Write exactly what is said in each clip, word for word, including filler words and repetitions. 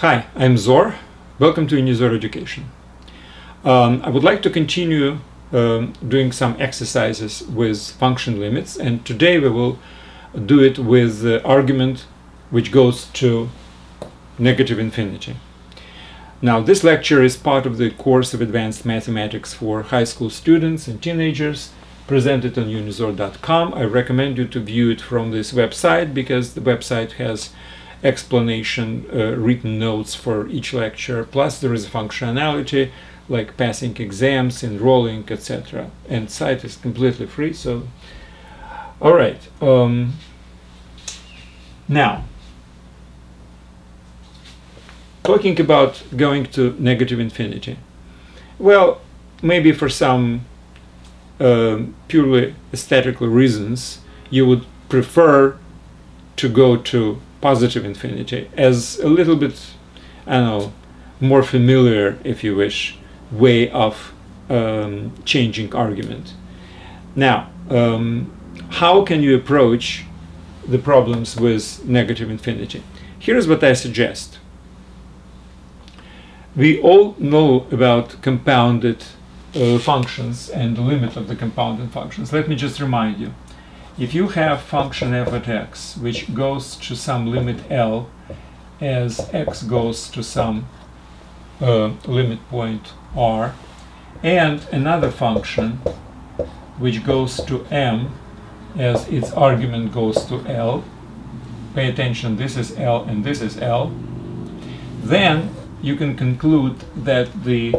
Hi, I'm Zor. Welcome to Unizor Education. Um, I would like to continue um, doing some exercises with function limits, and today we will do it with the argument which goes to negative infinity. Now, this lecture is part of the course of advanced mathematics for high school students and teenagers, presented on unizor dot com. I recommend you to view it from this website because the website has explanation, uh, written notes for each lecture, plus there is functionality like passing exams, enrolling, et cetera. And site is completely free, so... All right. Um, now, talking about going to negative infinity. Well, maybe for some uh, purely aesthetical reasons, you would prefer to go to positive infinity as a little bit, I don't know, more familiar, if you wish, way of um, changing argument. Now, um, how can you approach the problems with negative infinity? Here's what I suggest. We all know about compounded uh, functions and the limit of the compounded functions. Let me just remind you. If you have function f at x, which goes to some limit L as x goes to some uh, limit point R, and another function which goes to M as its argument goes to L, pay attention, this is L and this is L, then you can conclude that the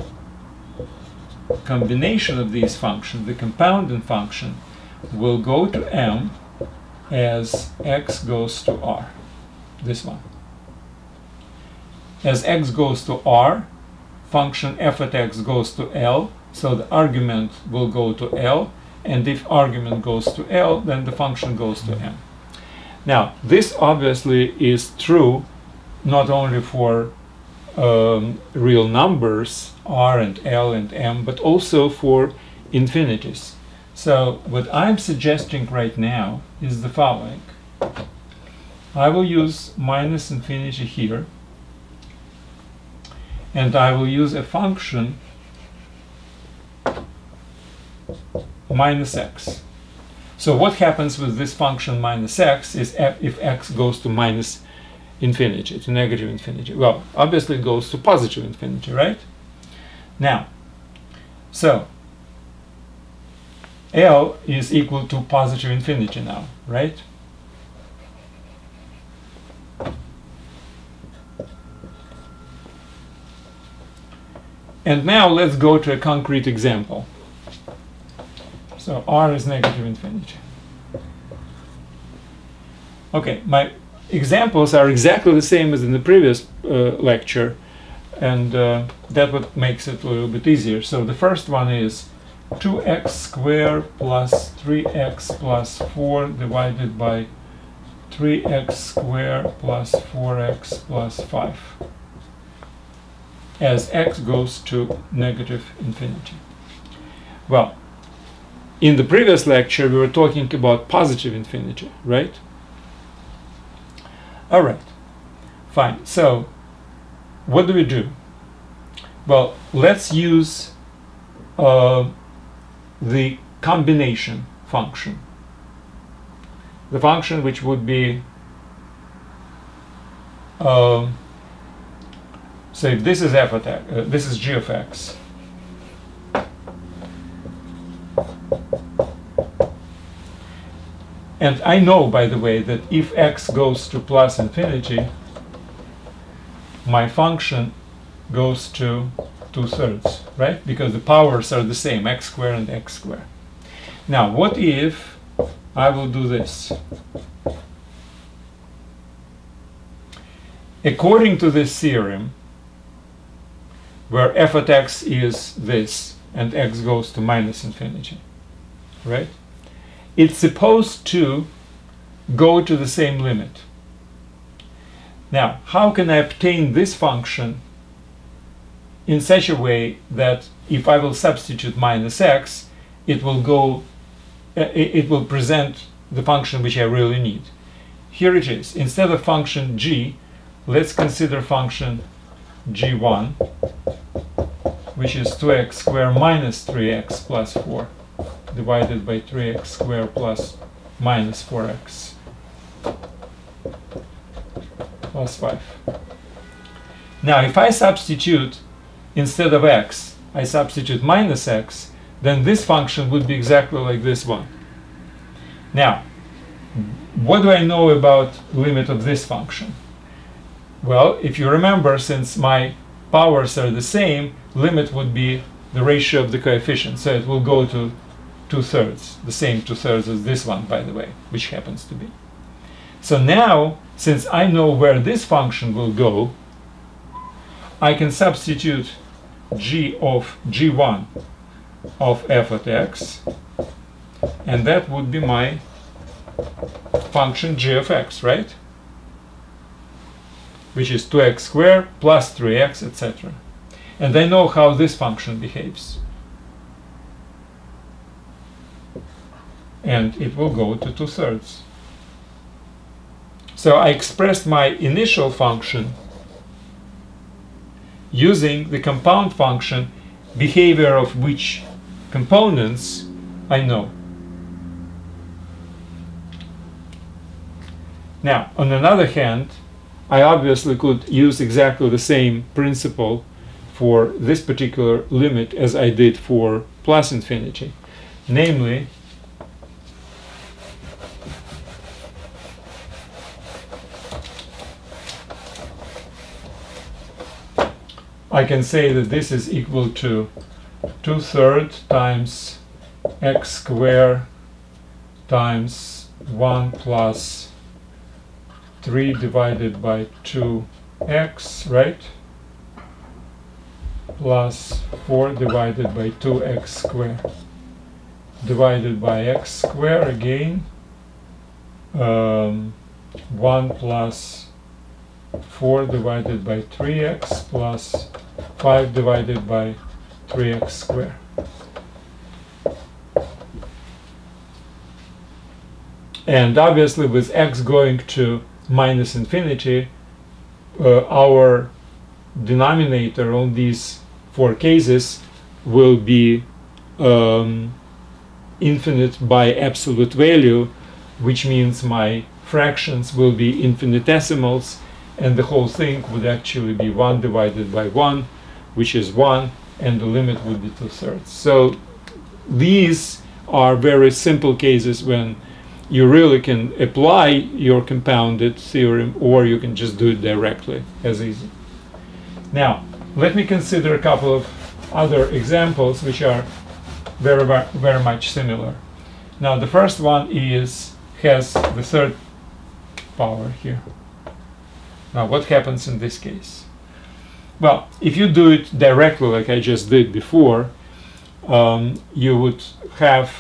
combination of these functions, the compounding function, will go to M as x goes to R, this one. As x goes to R, function f at x goes to L, so the argument will go to L, and if argument goes to L, then the function goes to M. Now, this obviously is true not only for um, real numbers, R and L and M, but also for infinities. So, what I'm suggesting right now is the following. I will use minus infinity here, and I will use a function minus x. So, what happens with this function minus x is if x goes to minus infinity, to negative infinity? Well, obviously it goes to positive infinity, right? Now, so, L is equal to positive infinity now, right? And now let's go to a concrete example. So R is negative infinity. Okay, my examples are exactly the same as in the previous uh, lecture, and uh, that what makes it a little bit easier. So the first one is two x squared plus three x plus four divided by three x squared plus four x plus five as x goes to negative infinity. Well, in the previous lecture we were talking about positive infinity, right? All right, fine. So what do we do? Well, let's use uh, the combination function, the function which would be, uh, so if this is f of x, uh, this is g of x, and I know, by the way, that if x goes to plus infinity, my function goes to two-thirds, right? Because the powers are the same, x squared and x squared. Now, what if I will do this? According to this theorem, where f at x is this, and x goes to minus infinity, right? It's supposed to go to the same limit. Now, how can I obtain this function in such a way that if I will substitute minus x, it will go, uh, it will present the function which I really need? Here it is. Instead of function g, Let's consider function g one, which is two x squared minus three x plus four divided by three x squared plus minus four x plus five. Now, if I substitute, instead of x, I substitute minus x, then this function would be exactly like this one. Now, what do I know about limit of this function? Well, if you remember, since my powers are the same, limit would be the ratio of the coefficients. So it will go to two-thirds, the same two-thirds as this one, by the way, which happens to be. So now, since I know where this function will go, I can substitute g of g one of f at x, and that would be my function g of x, right? Which is two x squared plus three x, et cetera. And I know how this function behaves. And it will go to two-thirds. So I expressed my initial function using the compound function, behavior of which components I know. Now, on the other hand, I obviously could use exactly the same principle for this particular limit as I did for plus infinity. Namely, I can say that this is equal to two-thirds times x squared times one plus three divided by two x, right? Plus four divided by two x squared divided by x squared again. Um, one plus four divided by three x plus five divided by three x squared. And obviously, with x going to minus infinity, uh, our denominator on these four cases will be um, infinite by absolute value, which means my fractions will be infinitesimals, and the whole thing would actually be one divided by one, which is one, and the limit would be two-thirds. So these are very simple cases when you really can apply your compounded theorem, or you can just do it directly, as easy. Now, let me consider a couple of other examples which are very, very much similar. Now, the first one is, has the third power here. Now, what happens in this case? Well, if you do it directly, like I just did before, um, you would have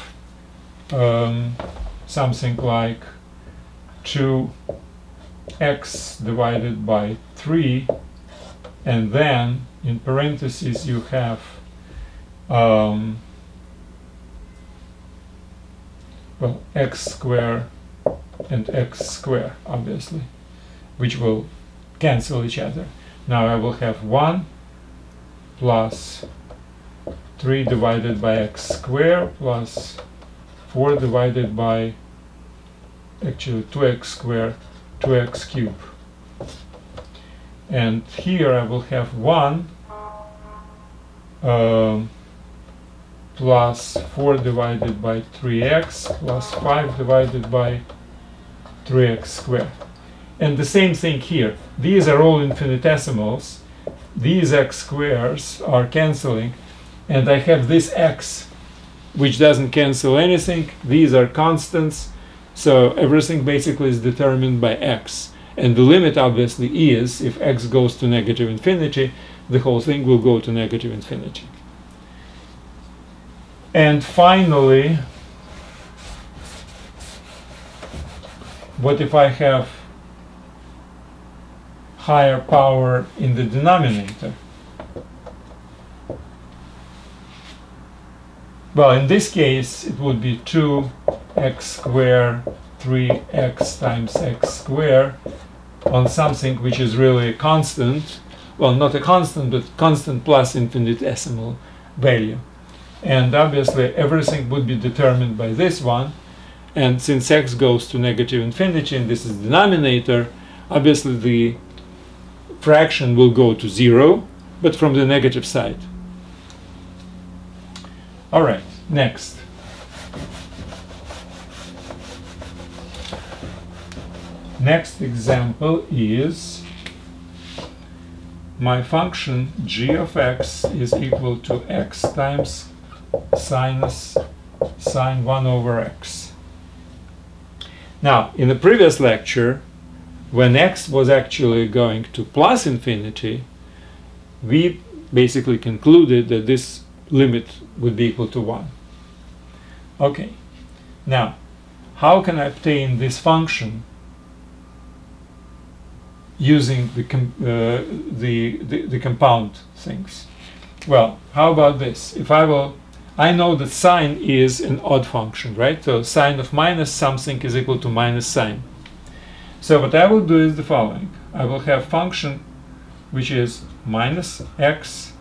um, something like two x divided by three, and then, in parentheses, you have, um, well, x squared and x squared, obviously, which will cancel each other. Now I will have one plus three divided by x squared plus four divided by, actually, two x squared, two x cubed. And here I will have one um, plus four divided by three x plus five divided by three x squared. And the same thing here. These are all infinitesimals. These x squares are canceling. And I have this x, which doesn't cancel anything. These are constants. So everything basically is determined by x. And the limit, obviously, is if x goes to negative infinity, the whole thing will go to negative infinity. And finally, what if I have higher power in the denominator? Well, in this case, it would be two x squared, three x times x squared, on something which is really constant, well, not a constant, but constant plus infinitesimal value. And obviously everything would be determined by this one. And since x goes to negative infinity and this is the denominator, obviously the fraction will go to zero, but from the negative side. All right, next. Next example is my function g of x is equal to x times sinus sine one over x. Now, in the previous lecture, when x was actually going to plus infinity, we basically concluded that this limit would be equal to one. Okay, now, how can I obtain this function using the, com uh, the, the, the compound things? Well, how about this? If I will, I know that sine is an odd function, right? So sine of minus something is equal to minus sine. So what I will do is the following. I will have function which is minus x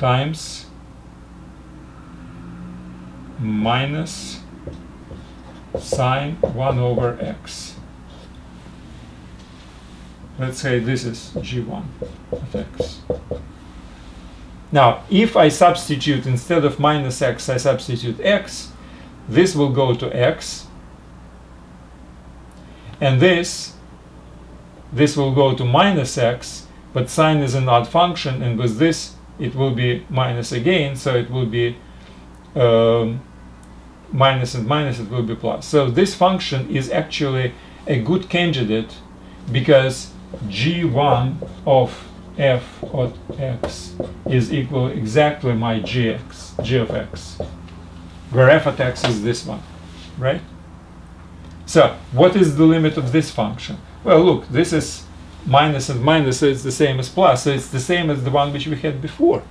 times minus sine one over x. Let's say this is g one of x. Now, if I substitute, instead of minus x, I substitute x, this will go to x, and this, this will go to minus x, but sine is an odd function, and with this, it will be minus again, so it will be um, minus and minus, it will be plus. So this function is actually a good candidate because g one of f of x is equal exactly my gx, g of x, where f of x is this one, right? So what is the limit of this function? Well, look, this is minus and minus, so it's the same as plus, so it's the same as the one which we had before.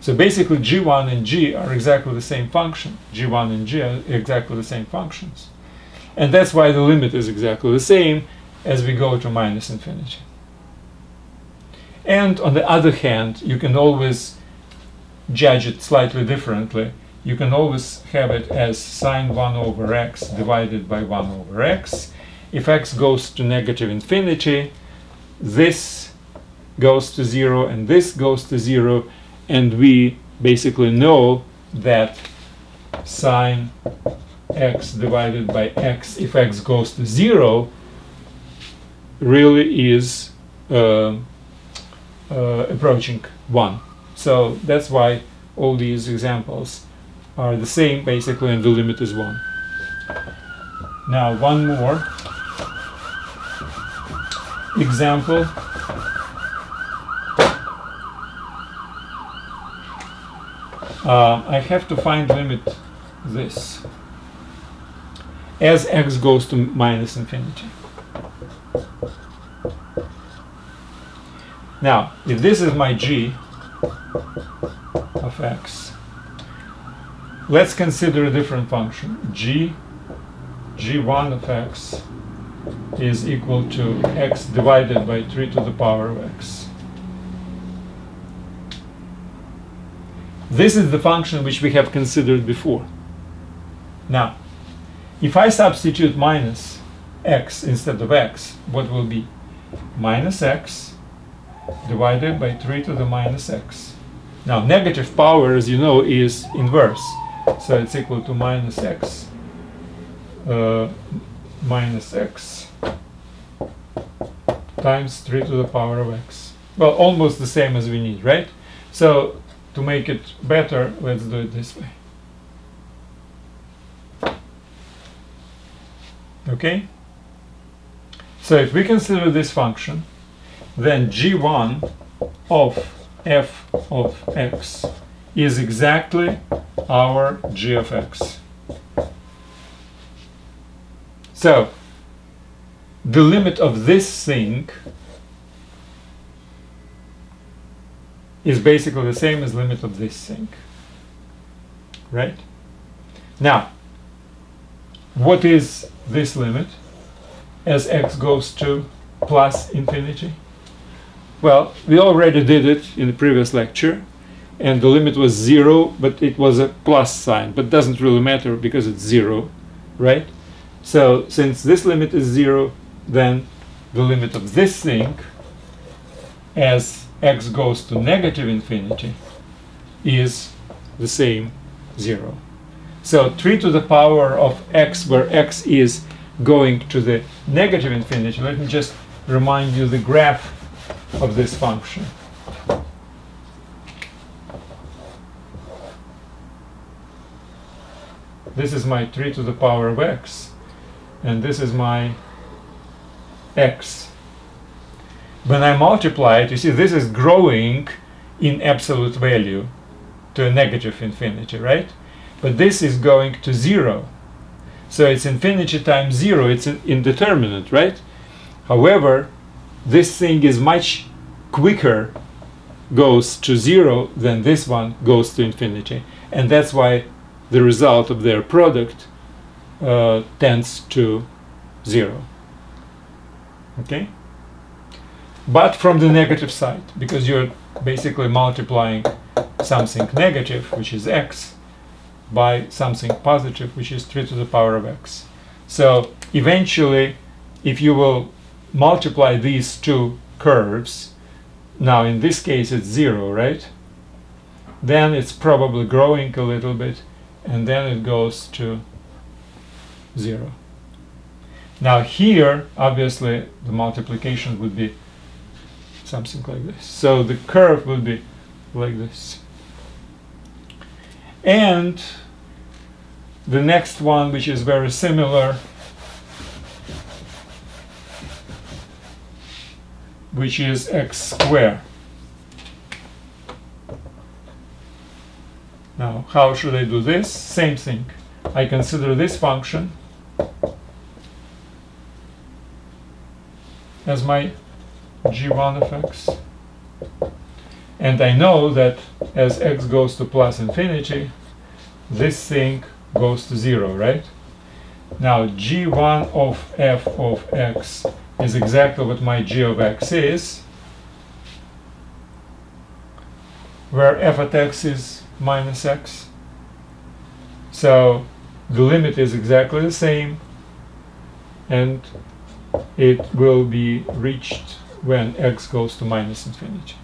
So basically g one and g are exactly the same function, g one and g are exactly the same functions. And that's why the limit is exactly the same as we go to minus infinity. And on the other hand, you can always judge it slightly differently. You can always have it as sine one over x divided by one over x. If x goes to negative infinity, this goes to zero and this goes to zero, and we basically know that sine x divided by x, if x goes to zero, really is uh, uh, approaching one. So that's why all these examples are the same basically, and the limit is one. Now one more example. Uh, I have to find limit this as x goes to minus infinity. Now, if this is my g of x, let's consider a different function. g, g one of x is equal to x divided by three to the power of x. This is the function which we have considered before. Now, if I substitute minus x instead of x, what will be? Minus x divided by three to the minus x. Now, negative power, as you know, is inverse. So it's equal to minus x, uh, minus x times three to the power of x. Well, almost the same as we need, right? So to make it better, let's do it this way. Okay? So if we consider this function, then g one of f of x is exactly our g of x. So the limit of this thing is basically the same as limit of this thing, right? Now, what is this limit? as x goes to plus infinity? Well, we already did it in the previous lecture, and the limit was zero, but it was a plus sign, but doesn't really matter because it's zero, right? So since this limit is zero, then the limit of this thing as x goes to negative infinity is the same zero. So three to the power of x, where x is going to the negative infinity. Let me just remind you the graph of this function. This is my three to the power of x, and this is my x. When I multiply it, you see this is growing in absolute value to a negative infinity, right? But this is going to zero. So it's infinity times zero, it's indeterminate, right? However, this thing is much quicker goes to zero than this one goes to infinity. And that's why the result of their product uh, tends to zero. Okay? But from the negative side, because you're basically multiplying something negative, which is x, by something positive, which is three to the power of x. So eventually, if you will multiply these two curves, now in this case it's zero, right? Then it's probably growing a little bit, and then it goes to zero. Now here, obviously, the multiplication would be something like this. So the curve would be like this. And the next one, which is very similar, which is x squared. Now, how should I do this? Same thing. I consider this function as my g one of x. And I know that as x goes to plus infinity, this thing goes to zero, right? Now g one of f of x is exactly what my g of x is, where f at x is minus x. So the limit is exactly the same, and it will be reached when x goes to minus infinity.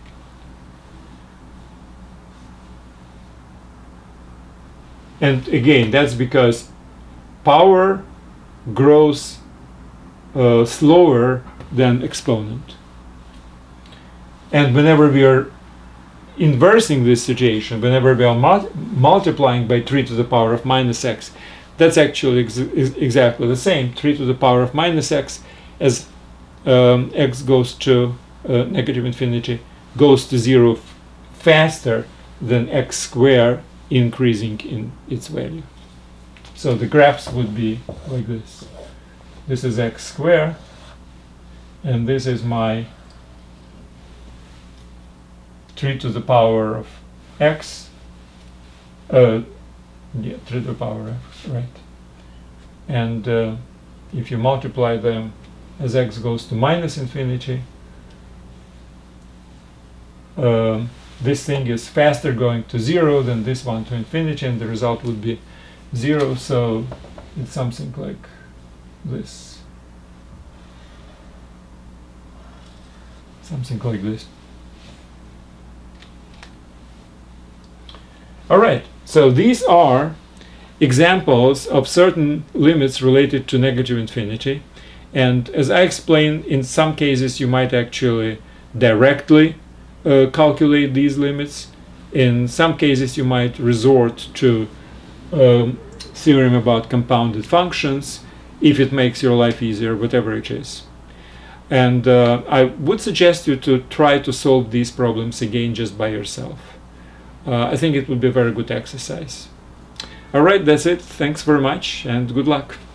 And again, that's because power grows uh, slower than exponent. And whenever we are inversing this situation, whenever we are mul multiplying by three to the power of minus x, that's actually ex is exactly the same. three to the power of minus x as um, x goes to uh, negative infinity goes to zero faster than x squared, increasing in its value. So the graphs would be like this. This is x squared, and this is my three to the power of x, uh, yeah, three to the power of x, right? And uh, if you multiply them as x goes to minus infinity, uh, this thing is faster going to zero than this one to infinity, and the result would be zero, so it's something like this. Something like this. All right, so these are examples of certain limits related to negative infinity. And as I explained, in some cases you might actually directly Uh, calculate these limits. In some cases you might resort to um, theorem about compounded functions if it makes your life easier, whatever it is. And uh, I would suggest you to try to solve these problems again just by yourself. Uh, I think it would be a very good exercise. All right, that's it. Thanks very much and good luck.